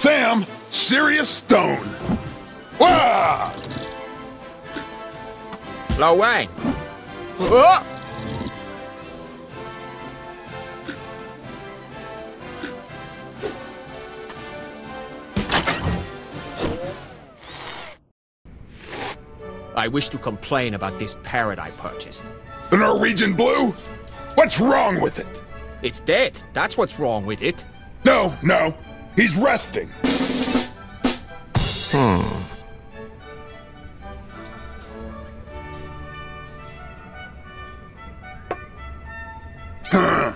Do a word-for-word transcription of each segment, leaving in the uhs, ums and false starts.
Sam, Serious Stone. Wah! Lo Wang. Whoa! I wish to complain about this parrot I purchased. The Norwegian Blue? What's wrong with it? It's dead. That's what's wrong with it. No, no. He's resting. Hmm. Huh.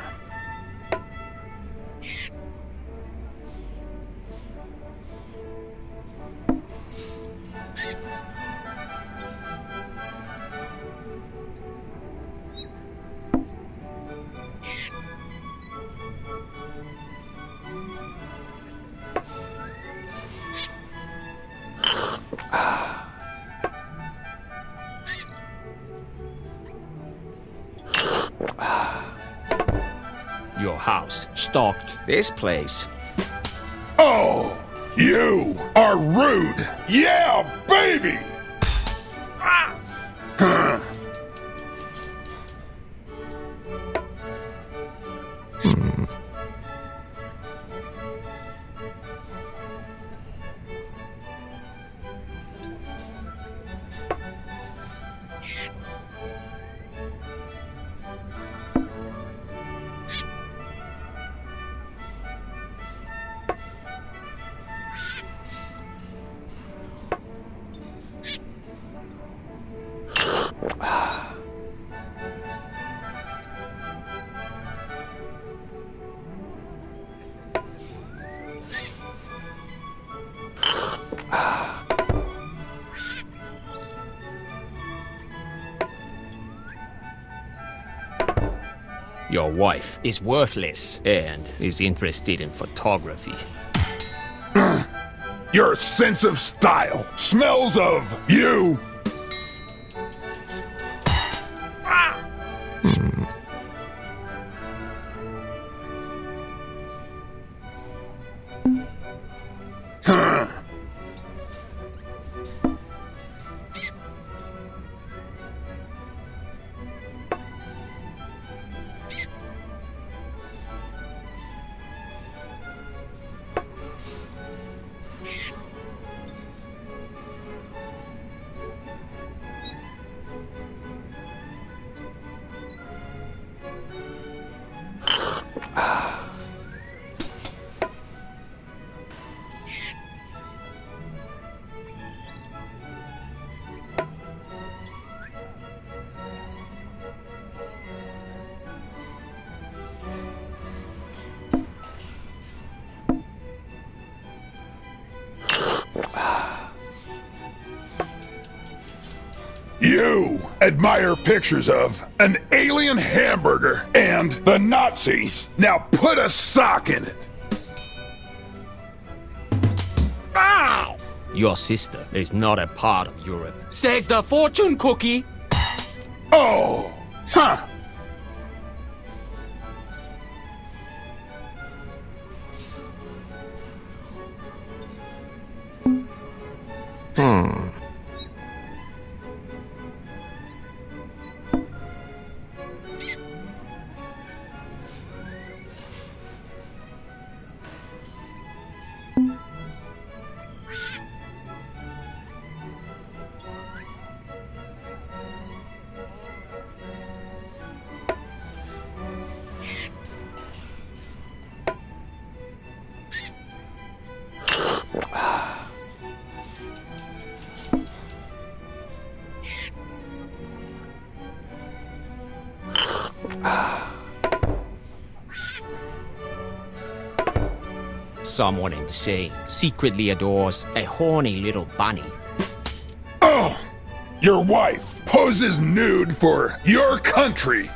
Your house stalked this place. Oh, you are rude. Yeah, baby. Ah. Huh. Hmm. Your wife is worthless and is interested in photography. Your sense of style smells of you. Ah. Hmm. Huh. You admire pictures of an alien hamburger and the Nazis. Now put a sock in it. Ow! Your sister is not a part of Europe. Says the fortune cookie. Oh, huh. Hmm. Someone insane secretly adores a horny little bunny. Oh! Your wife poses nude for your country.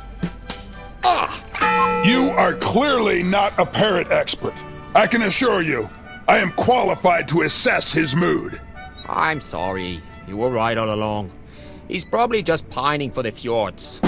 Ah! You are clearly not a parrot expert. I can assure you, I am qualified to assess his mood. I'm sorry. You were right all along. He's probably just pining for the fjords.